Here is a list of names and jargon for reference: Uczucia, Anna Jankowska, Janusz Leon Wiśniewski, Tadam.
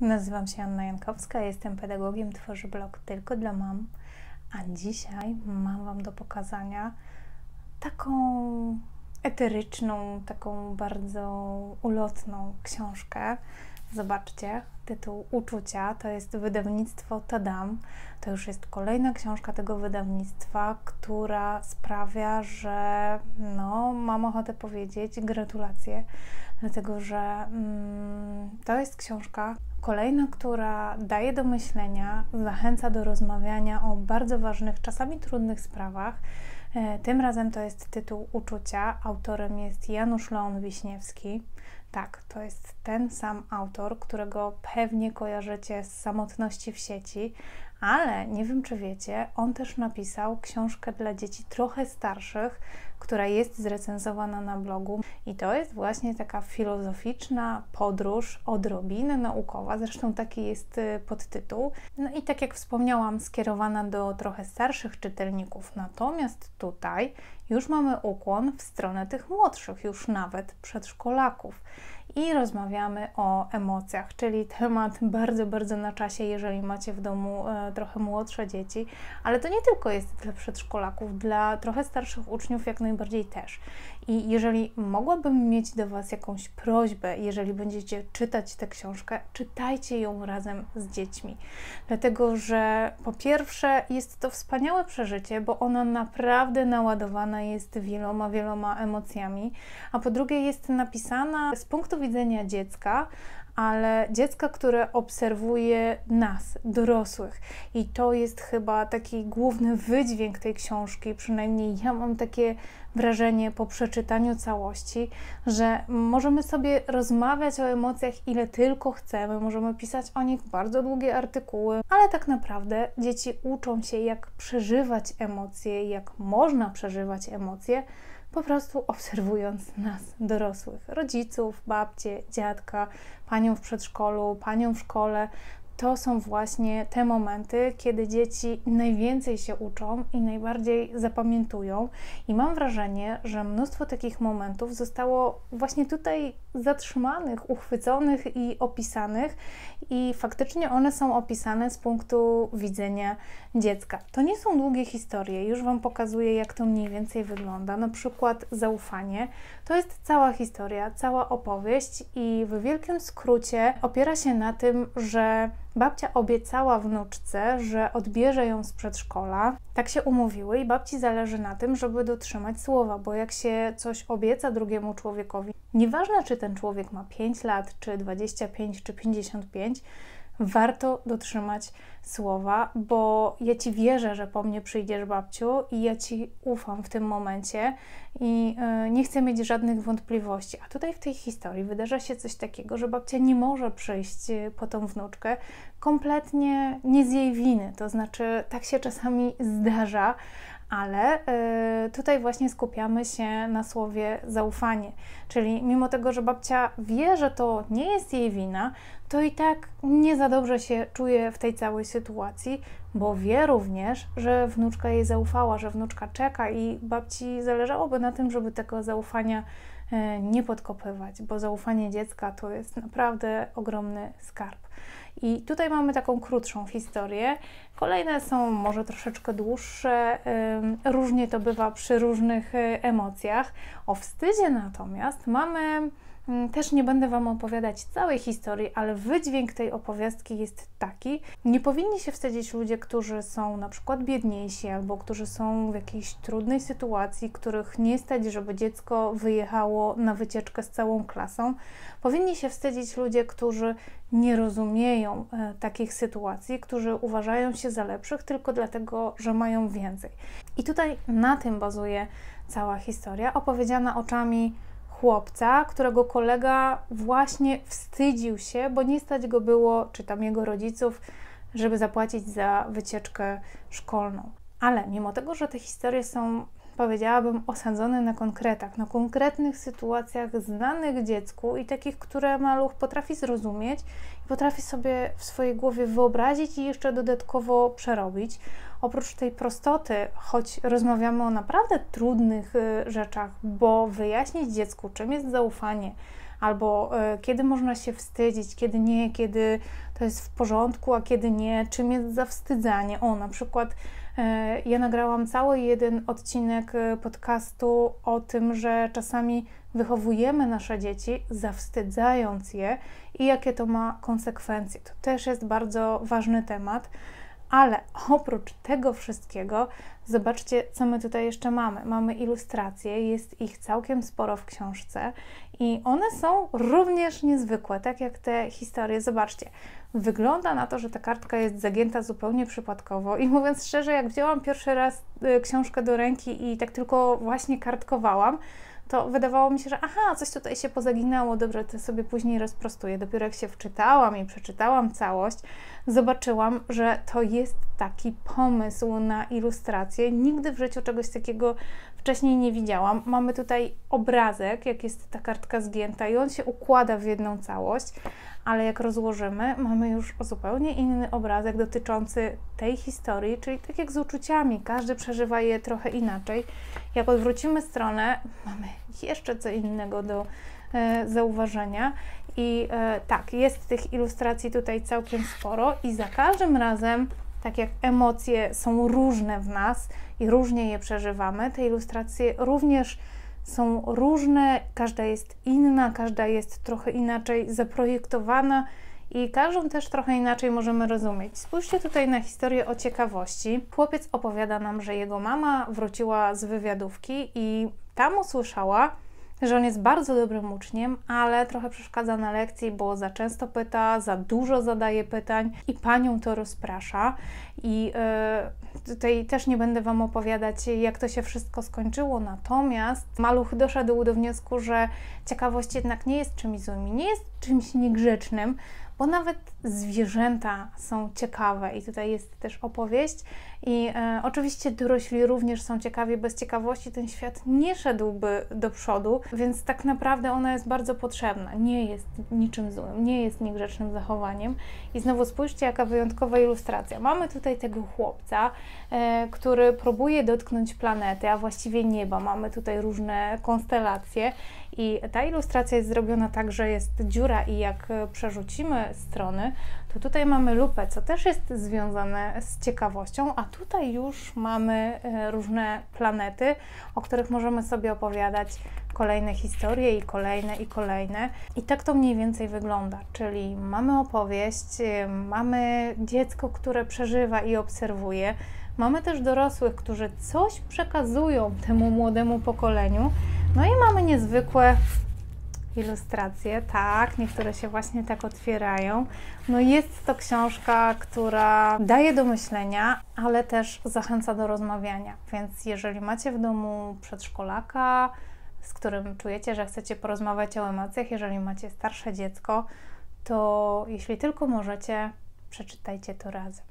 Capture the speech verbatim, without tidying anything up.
Nazywam się Anna Jankowska, jestem pedagogiem, tworzę blog tylko dla mam, a dzisiaj mam Wam do pokazania taką eteryczną, taką bardzo ulotną książkę. Zobaczcie, tytuł Uczucia, to jest wydawnictwo Tadam. To już jest kolejna książka tego wydawnictwa, która sprawia, że no, mam ochotę powiedzieć gratulacje, dlatego że mm, to jest książka kolejna, która daje do myślenia, zachęca do rozmawiania o bardzo ważnych, czasami trudnych sprawach. Tym razem to jest tytuł Uczucia, autorem jest Janusz Leon Wiśniewski. Tak, to jest ten sam autor, którego pewnie kojarzycie z Samotności w sieci, ale nie wiem, czy wiecie, on też napisał książkę dla dzieci trochę starszych, która jest zrecenzowana na blogu. I to jest właśnie taka filozoficzna podróż, odrobinę naukowa, zresztą taki jest podtytuł. No i tak jak wspomniałam, skierowana do trochę starszych czytelników. Natomiast tutaj już mamy ukłon w stronę tych młodszych, już nawet przedszkolaków. I rozmawiamy o emocjach, czyli temat bardzo, bardzo na czasie, jeżeli macie w domu trochę młodsze dzieci. Ale to nie tylko jest dla przedszkolaków, dla trochę starszych uczniów jak najbardziej też. I jeżeli mogłabym mieć do Was jakąś prośbę, jeżeli będziecie czytać tę książkę, czytajcie ją razem z dziećmi. Dlatego, że po pierwsze jest to wspaniałe przeżycie, bo ona naprawdę naładowana jest wieloma, wieloma emocjami. A po drugie jest napisana z punktu widzenia dziecka, ale dziecka, które obserwuje nas, dorosłych. I to jest chyba taki główny wydźwięk tej książki, przynajmniej ja mam takie wrażenie po przeczytaniu całości, że możemy sobie rozmawiać o emocjach ile tylko chcemy, możemy pisać o nich bardzo długie artykuły, ale tak naprawdę dzieci uczą się, jak przeżywać emocje, jak można przeżywać emocje, po prostu obserwując nas, dorosłych, rodziców, babcie, dziadka, panią w przedszkolu, panią w szkole. To są właśnie te momenty, kiedy dzieci najwięcej się uczą i najbardziej zapamiętują. I mam wrażenie, że mnóstwo takich momentów zostało właśnie tutaj zatrzymanych, uchwyconych i opisanych. I faktycznie one są opisane z punktu widzenia dziecka. To nie są długie historie. Już Wam pokazuję, jak to mniej więcej wygląda. Na przykład zaufanie. To jest cała historia, cała opowieść i w wielkim skrócie opiera się na tym, że babcia obiecała wnuczce, że odbierze ją z przedszkola. Tak się umówiły i babci zależy na tym, żeby dotrzymać słowa, bo jak się coś obieca drugiemu człowiekowi, nieważne czy ten człowiek ma pięć lat, czy dwadzieścia pięć, czy pięćdziesiąt pięć, warto dotrzymać słowa, bo ja Ci wierzę, że po mnie przyjdziesz, babciu, i ja Ci ufam w tym momencie i yy, nie chcę mieć żadnych wątpliwości. A tutaj w tej historii wydarza się coś takiego, że babcia nie może przyjść po tą wnuczkę kompletnie nie z jej winy. To znaczy, tak się czasami zdarza, ale y, tutaj właśnie skupiamy się na słowie zaufanie. Czyli mimo tego, że babcia wie, że to nie jest jej wina, to i tak nie za dobrze się czuje w tej całej sytuacji, bo wie również, że wnuczka jej zaufała, że wnuczka czeka i babci zależałoby na tym, żeby tego zaufania y, nie podkopywać, bo zaufanie dziecka to jest naprawdę ogromny skarb. I tutaj mamy taką krótszą historię. Kolejne są może troszeczkę dłuższe. Różnie to bywa przy różnych emocjach. O wstydzie natomiast mamy... Też nie będę Wam opowiadać całej historii, ale wydźwięk tej opowiastki jest taki. Nie powinni się wstydzić ludzie, którzy są na przykład biedniejsi albo którzy są w jakiejś trudnej sytuacji, których nie stać, żeby dziecko wyjechało na wycieczkę z całą klasą. Powinni się wstydzić ludzie, którzy nie rozumieją e, takich sytuacji, którzy uważają się za lepszych tylko dlatego, że mają więcej. I tutaj na tym bazuje cała historia, opowiedziana oczami chłopca, którego kolega właśnie wstydził się, bo nie stać go było, czy tam jego rodziców, żeby zapłacić za wycieczkę szkolną. Ale mimo tego, że te historie są, powiedziałabym, osadzone na konkretach, na konkretnych sytuacjach znanych dziecku i takich, które maluch potrafi zrozumieć i potrafi sobie w swojej głowie wyobrazić i jeszcze dodatkowo przerobić. Oprócz tej prostoty, choć rozmawiamy o naprawdę trudnych rzeczach, bo wyjaśnić dziecku, czym jest zaufanie, albo kiedy można się wstydzić, kiedy nie, kiedy to jest w porządku, a kiedy nie, czym jest zawstydzanie. O, na przykład ja nagrałam cały jeden odcinek podcastu o tym, że czasami wychowujemy nasze dzieci, zawstydzając je i jakie to ma konsekwencje. To też jest bardzo ważny temat. Ale oprócz tego wszystkiego, zobaczcie, co my tutaj jeszcze mamy. Mamy ilustracje, jest ich całkiem sporo w książce i one są również niezwykłe, tak jak te historie. Zobaczcie, wygląda na to, że ta kartka jest zagięta zupełnie przypadkowo i mówiąc szczerze, jak wzięłam pierwszy raz książkę do ręki i tak tylko właśnie kartkowałam, to wydawało mi się, że aha, coś tutaj się pozaginało, dobrze, to sobie później rozprostuję. Dopiero jak się wczytałam i przeczytałam całość, zobaczyłam, że to jest taki pomysł na ilustrację. Nigdy w życiu czegoś takiego wcześniej nie widziałam. Mamy tutaj obrazek, jak jest ta kartka zgięta i on się układa w jedną całość, ale jak rozłożymy, mamy już zupełnie inny obrazek dotyczący tej historii, czyli tak jak z uczuciami, każdy przeżywa je trochę inaczej. Jak odwrócimy stronę, mamy jeszcze co innego do e, zauważenia i e, tak, jest tych ilustracji tutaj całkiem sporo i za każdym razem, tak jak emocje są różne w nas i różnie je przeżywamy, te ilustracje również są różne, każda jest inna, każda jest trochę inaczej zaprojektowana i każdą też trochę inaczej możemy rozumieć. Spójrzcie tutaj na historię o ciekawości. Chłopiec opowiada nam, że jego mama wróciła z wywiadówki i tam usłyszała, że on jest bardzo dobrym uczniem, ale trochę przeszkadza na lekcji, bo za często pyta, za dużo zadaje pytań i panią to rozprasza. I yy, tutaj też nie będę Wam opowiadać, jak to się wszystko skończyło, natomiast maluch doszedł do wniosku, że ciekawość jednak nie jest czymś złym, nie jest czymś niegrzecznym, bo nawet zwierzęta są ciekawe i tutaj jest też opowieść i e, oczywiście dorośli również są ciekawi, bez ciekawości ten świat nie szedłby do przodu, więc tak naprawdę ona jest bardzo potrzebna, nie jest niczym złym, nie jest niegrzecznym zachowaniem. I znowu spójrzcie, jaka wyjątkowa ilustracja. Mamy tutaj tego chłopca, e, który próbuje dotknąć planety, a właściwie nieba, mamy tutaj różne konstelacje i ta ilustracja jest zrobiona tak, że jest dziura i jak przerzucimy strony, to tutaj mamy lupę, co też jest związane z ciekawością, a tutaj już mamy różne planety, o których możemy sobie opowiadać kolejne historie i kolejne i kolejne. I tak to mniej więcej wygląda, czyli mamy opowieść, mamy dziecko, które przeżywa i obserwuje, mamy też dorosłych, którzy coś przekazują temu młodemu pokoleniu, no i mamy niezwykłe ilustracje, tak, niektóre się właśnie tak otwierają. No jest to książka, która daje do myślenia, ale też zachęca do rozmawiania, więc jeżeli macie w domu przedszkolaka, z którym czujecie, że chcecie porozmawiać o emocjach, jeżeli macie starsze dziecko, to jeśli tylko możecie, przeczytajcie to razem.